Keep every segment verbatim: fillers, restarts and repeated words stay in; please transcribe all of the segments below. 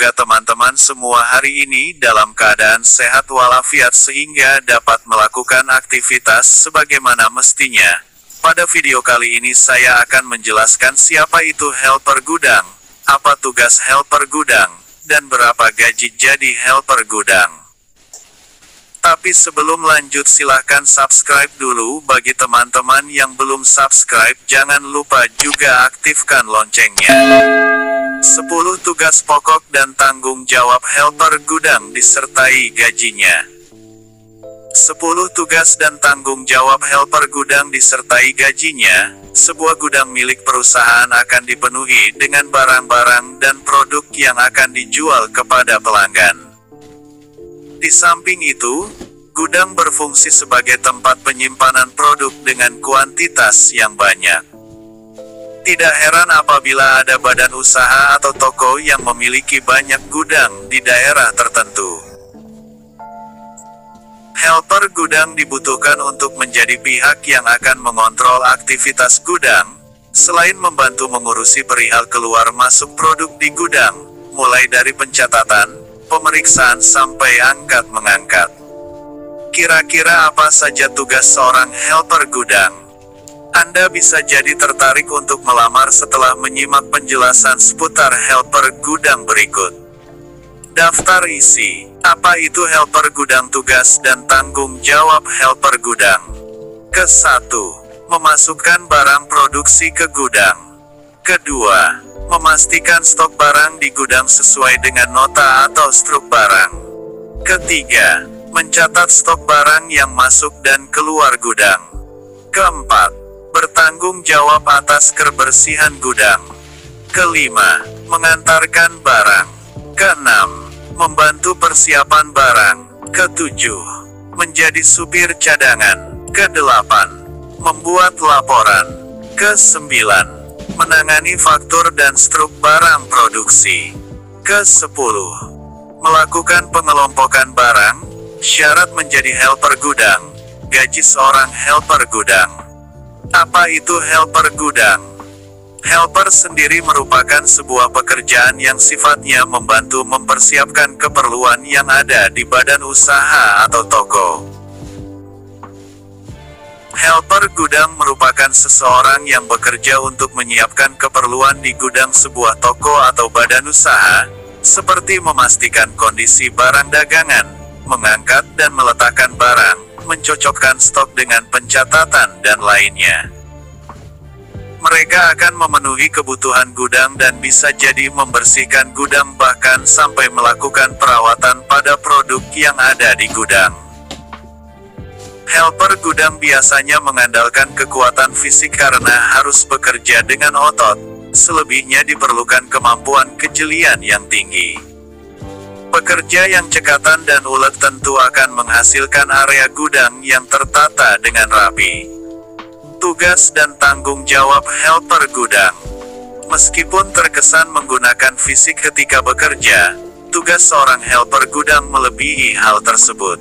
Semoga teman-teman semua hari ini dalam keadaan sehat walafiat sehingga dapat melakukan aktivitas sebagaimana mestinya. Pada video kali ini saya akan menjelaskan siapa itu helper gudang, apa tugas helper gudang, dan berapa gaji jadi helper gudang. Tapi sebelum lanjut silahkan subscribe dulu bagi teman-teman yang belum subscribe, jangan lupa juga aktifkan loncengnya. sepuluh tugas pokok dan tanggung jawab helper gudang disertai gajinya. sepuluh tugas dan tanggung jawab helper gudang disertai gajinya. Sebuah gudang milik perusahaan akan dipenuhi dengan barang-barang dan produk yang akan dijual kepada pelanggan. Di samping itu, gudang berfungsi sebagai tempat penyimpanan produk dengan kuantitas yang banyak. Tidak heran apabila ada badan usaha atau toko yang memiliki banyak gudang di daerah tertentu. Helper gudang dibutuhkan untuk menjadi pihak yang akan mengontrol aktivitas gudang, selain membantu mengurusi perihal keluar masuk produk di gudang, mulai dari pencatatan, pemeriksaan sampai angkat-mengangkat. Kira-kira apa saja tugas seorang helper gudang? Anda bisa jadi tertarik untuk melamar setelah menyimak penjelasan seputar helper gudang berikut. Daftar isi. Apa itu helper gudang? Tugas dan tanggung jawab helper gudang. Kesatu, memasukkan barang produksi ke gudang. Kedua, memastikan stok barang di gudang sesuai dengan nota atau struk barang. Ketiga, mencatat stok barang yang masuk dan keluar gudang. Keempat, bertanggung jawab atas kebersihan gudang. Kelima, mengantarkan barang. Keenam, membantu persiapan barang. Ketujuh, menjadi supir cadangan. Kedelapan, membuat laporan. Kesembilan, menangani faktur dan struk barang produksi. Kesepuluh, melakukan pengelompokan barang. Syarat menjadi helper gudang. Gaji seorang helper gudang. Apa itu helper gudang? Helper sendiri merupakan sebuah pekerjaan yang sifatnya membantu mempersiapkan keperluan yang ada di badan usaha atau toko. Helper gudang merupakan seseorang yang bekerja untuk menyiapkan keperluan di gudang sebuah toko atau badan usaha, seperti memastikan kondisi barang dagangan, mengangkat dan meletakkan barang, mencocokkan stok dengan pencatatan, dan lainnya. Mereka akan memenuhi kebutuhan gudang dan bisa jadi membersihkan gudang bahkan sampai melakukan perawatan pada produk yang ada di gudang. Helper gudang biasanya mengandalkan kekuatan fisik karena harus bekerja dengan otot, selebihnya diperlukan kemampuan kejelian yang tinggi. Pekerja yang cekatan dan ulet tentu akan menghasilkan area gudang yang tertata dengan rapi. Tugas dan tanggung jawab helper gudang. Meskipun terkesan menggunakan fisik ketika bekerja, tugas seorang helper gudang melebihi hal tersebut.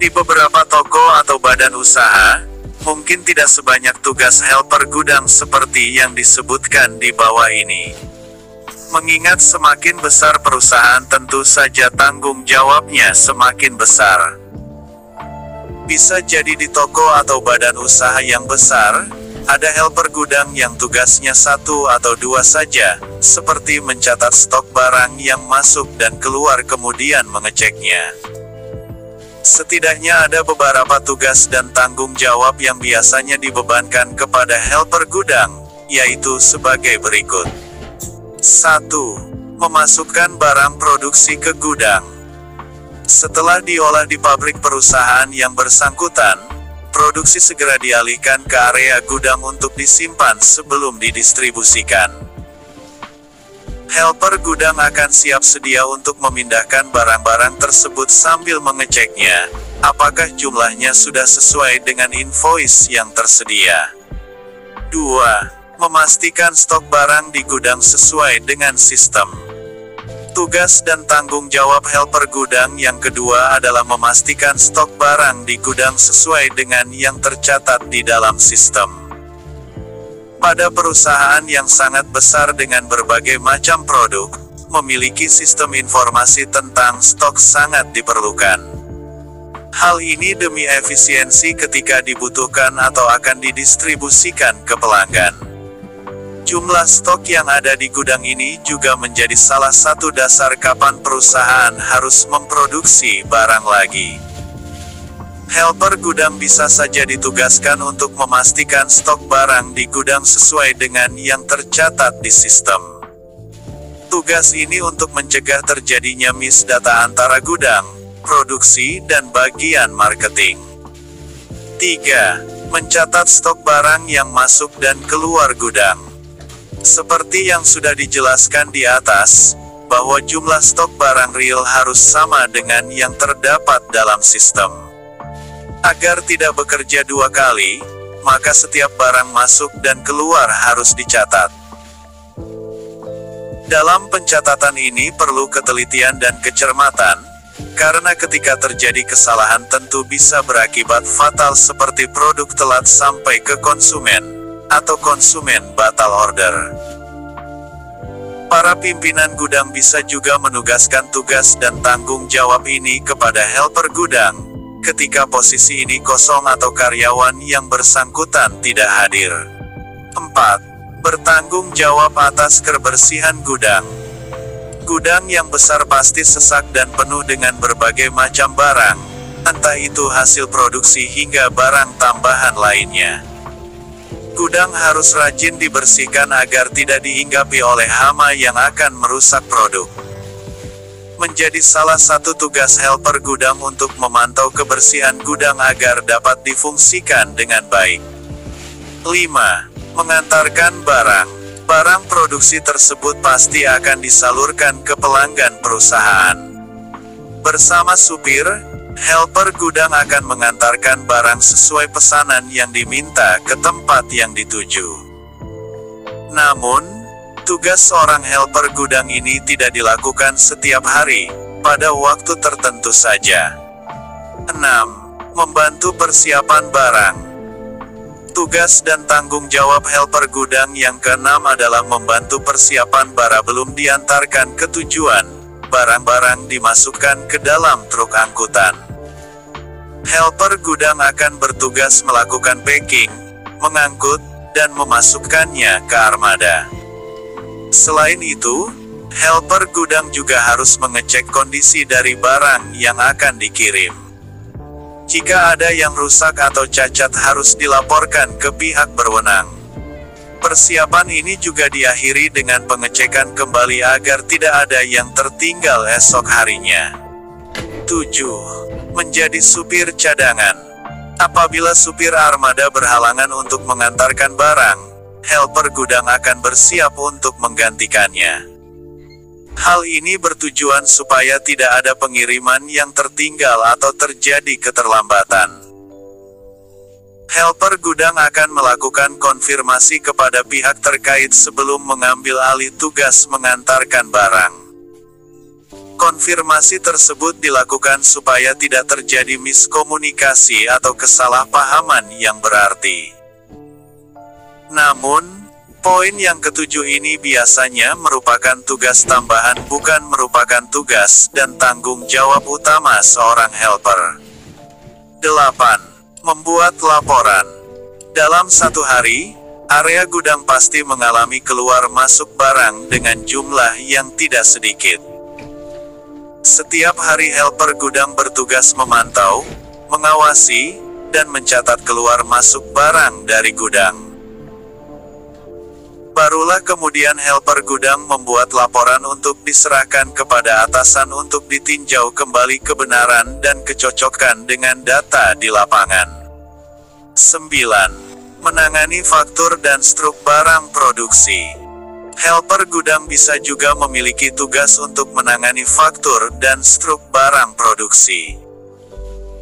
Di beberapa toko atau badan usaha, mungkin tidak sebanyak tugas helper gudang seperti yang disebutkan di bawah ini. Mengingat semakin besar perusahaan, tentu saja tanggung jawabnya semakin besar. Bisa jadi di toko atau badan usaha yang besar, ada helper gudang yang tugasnya satu atau dua saja, seperti mencatat stok barang yang masuk dan keluar kemudian mengeceknya. Setidaknya ada beberapa tugas dan tanggung jawab yang biasanya dibebankan kepada helper gudang, yaitu sebagai berikut. satu. Memasukkan barang produksi ke gudang. Setelah diolah di pabrik perusahaan yang bersangkutan, produksi segera dialihkan ke area gudang untuk disimpan sebelum didistribusikan. Helper gudang akan siap sedia untuk memindahkan barang-barang tersebut sambil mengeceknya, apakah jumlahnya sudah sesuai dengan invoice yang tersedia. dua. Memastikan stok barang di gudang sesuai dengan sistem. Tugas dan tanggung jawab helper gudang yang kedua adalah memastikan stok barang di gudang sesuai dengan yang tercatat di dalam sistem. Pada perusahaan yang sangat besar dengan berbagai macam produk, memiliki sistem informasi tentang stok sangat diperlukan. Hal ini demi efisiensi ketika dibutuhkan atau akan didistribusikan ke pelanggan. Jumlah stok yang ada di gudang ini juga menjadi salah satu dasar kapan perusahaan harus memproduksi barang lagi. Helper gudang bisa saja ditugaskan untuk memastikan stok barang di gudang sesuai dengan yang tercatat di sistem. Tugas ini untuk mencegah terjadinya misdata antara gudang, produksi, dan bagian marketing. tiga. Mencatat stok barang yang masuk dan keluar gudang. Seperti yang sudah dijelaskan di atas, bahwa jumlah stok barang real harus sama dengan yang terdapat dalam sistem. Agar tidak bekerja dua kali, maka setiap barang masuk dan keluar harus dicatat. Dalam pencatatan ini perlu ketelitian dan kecermatan, karena ketika terjadi kesalahan tentu bisa berakibat fatal seperti produk telat sampai ke konsumen, atau konsumen batal order. Para pimpinan gudang bisa juga menugaskan tugas dan tanggung jawab ini kepada helper gudang, ketika posisi ini kosong atau karyawan yang bersangkutan tidak hadir. empat. Bertanggung jawab atas kebersihan gudang. Gudang yang besar pasti sesak dan penuh dengan berbagai macam barang, entah itu hasil produksi hingga barang tambahan lainnya. Gudang harus rajin dibersihkan agar tidak dihinggapi oleh hama yang akan merusak produk. Menjadi salah satu tugas helper gudang untuk memantau kebersihan gudang agar dapat difungsikan dengan baik. lima. Mengantarkan barang. Barang produksi tersebut pasti akan disalurkan ke pelanggan perusahaan. Bersama supir, helper gudang akan mengantarkan barang sesuai pesanan yang diminta ke tempat yang dituju. Namun, tugas seorang helper gudang ini tidak dilakukan setiap hari, pada waktu tertentu saja. enam. Membantu persiapan barang. Tugas dan tanggung jawab helper gudang yang keenam adalah membantu persiapan barang belum diantarkan ke tujuan, barang-barang dimasukkan ke dalam truk angkutan. Helper gudang akan bertugas melakukan packing, mengangkut, dan memasukkannya ke armada. Selain itu, helper gudang juga harus mengecek kondisi dari barang yang akan dikirim. Jika ada yang rusak atau cacat harus dilaporkan ke pihak berwenang. Persiapan ini juga diakhiri dengan pengecekan kembali agar tidak ada yang tertinggal esok harinya. tujuh. Menjadi supir cadangan. Apabila supir armada berhalangan untuk mengantarkan barang, helper gudang akan bersiap untuk menggantikannya. Hal ini bertujuan supaya tidak ada pengiriman yang tertinggal atau terjadi keterlambatan. Helper gudang akan melakukan konfirmasi kepada pihak terkait sebelum mengambil alih tugas mengantarkan barang. Konfirmasi tersebut dilakukan supaya tidak terjadi miskomunikasi atau kesalahpahaman yang berarti. Namun, poin yang ketujuh ini biasanya merupakan tugas tambahan, bukan merupakan tugas dan tanggung jawab utama seorang helper. delapan. Membuat laporan. Dalam satu hari, area gudang pasti mengalami keluar masuk barang dengan jumlah yang tidak sedikit. Setiap hari helper gudang bertugas memantau, mengawasi, dan mencatat keluar masuk barang dari gudang. Barulah kemudian helper gudang membuat laporan untuk diserahkan kepada atasan untuk ditinjau kembali kebenaran dan kecocokan dengan data di lapangan. sembilan. Menangani faktur dan struk barang produksi. Helper gudang bisa juga memiliki tugas untuk menangani faktur dan struk barang produksi.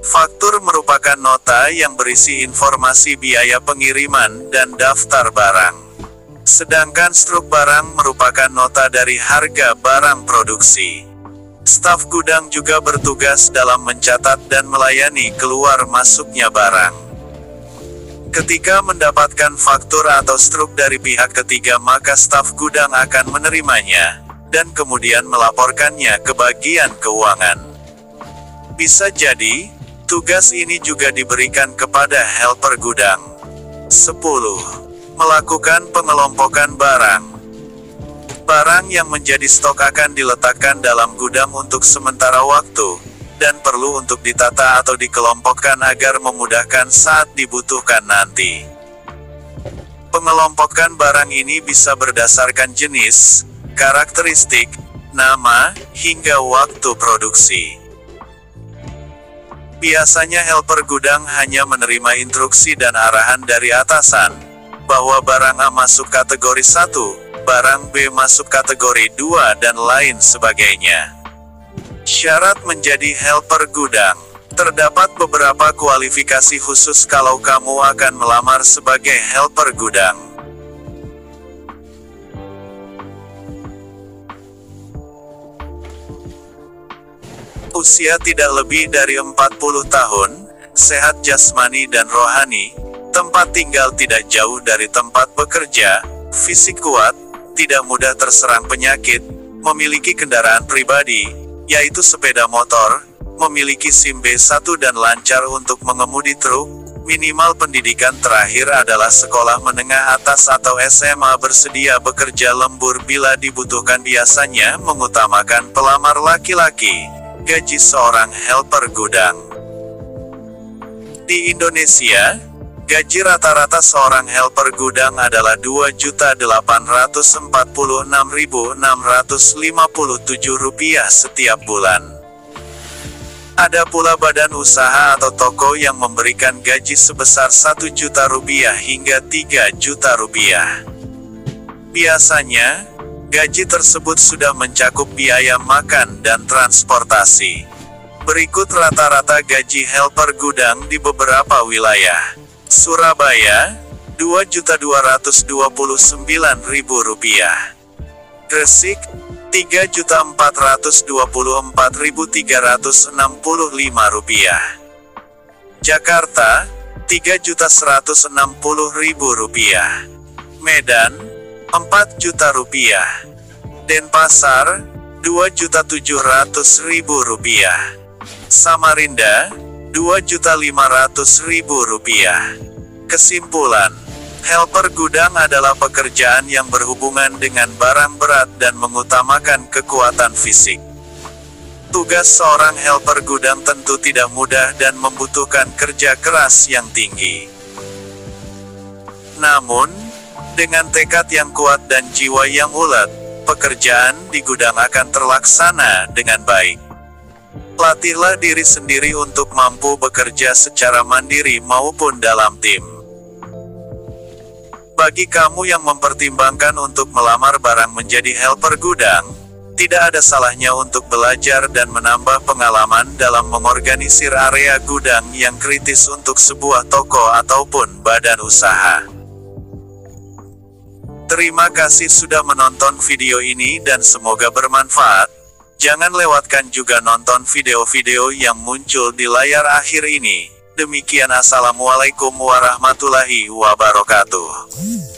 Faktur merupakan nota yang berisi informasi biaya pengiriman dan daftar barang. Sedangkan struk barang merupakan nota dari harga barang produksi. Staf gudang juga bertugas dalam mencatat dan melayani keluar masuknya barang. Ketika mendapatkan faktur atau struk dari pihak ketiga, maka staf gudang akan menerimanya, dan kemudian melaporkannya ke bagian keuangan. Bisa jadi, tugas ini juga diberikan kepada helper gudang. sepuluh. Melakukan pengelompokan barang. Barang yang menjadi stok akan diletakkan dalam gudang untuk sementara waktu, dan perlu untuk ditata atau dikelompokkan agar memudahkan saat dibutuhkan nanti. Pengelompokan barang ini bisa berdasarkan jenis, karakteristik, nama, hingga waktu produksi. Biasanya helper gudang hanya menerima instruksi dan arahan dari atasan, bahwa barang A masuk kategori satu, barang B masuk kategori dua dan lain sebagainya. Syarat menjadi helper gudang. Terdapat beberapa kualifikasi khusus kalau kamu akan melamar sebagai helper gudang. Usia tidak lebih dari empat puluh tahun, sehat jasmani dan rohani, tempat tinggal tidak jauh dari tempat bekerja, fisik kuat, tidak mudah terserang penyakit, memiliki kendaraan pribadi, yaitu sepeda motor, memiliki SIM B satu dan lancar untuk mengemudi truk, minimal pendidikan terakhir adalah sekolah menengah atas atau S M A, bersedia bekerja lembur bila dibutuhkan, biasanya mengutamakan pelamar laki-laki. Gaji seorang helper gudang. Di Indonesia, gaji rata-rata seorang helper gudang adalah dua juta delapan ratus empat puluh enam ribu enam ratus lima puluh tujuh rupiah setiap bulan. Ada pula badan usaha atau toko yang memberikan gaji sebesar satu juta rupiah hingga tiga juta rupiah. Biasanya, gaji tersebut sudah mencakup biaya makan dan transportasi. Berikut rata-rata gaji helper gudang di beberapa wilayah. Surabaya, dua juta dua ratus dua puluh sembilan ribu rupiah. Gresik, tiga juta empat ratus dua puluh empat ribu tiga ratus enam puluh lima rupiah. Jakarta, tiga juta seratus enam puluh ribu rupiah. Medan, empat juta rupiah. Denpasar, dua juta tujuh ratus ribu rupiah. Samarinda, dua juta lima ratus ribu rupiah. Kesimpulan, helper gudang adalah pekerjaan yang berhubungan dengan barang berat dan mengutamakan kekuatan fisik. Tugas seorang helper gudang tentu tidak mudah dan membutuhkan kerja keras yang tinggi. Namun, dengan tekad yang kuat dan jiwa yang ulet, pekerjaan di gudang akan terlaksana dengan baik. Latihlah diri sendiri untuk mampu bekerja secara mandiri maupun dalam tim. Bagi kamu yang mempertimbangkan untuk melamar barang menjadi helper gudang, tidak ada salahnya untuk belajar dan menambah pengalaman dalam mengorganisir area gudang yang kritis untuk sebuah toko ataupun badan usaha. Terima kasih sudah menonton video ini dan semoga bermanfaat. Jangan lewatkan juga nonton video-video yang muncul di layar akhir ini. Demikian, assalamualaikum warahmatullahi wabarakatuh.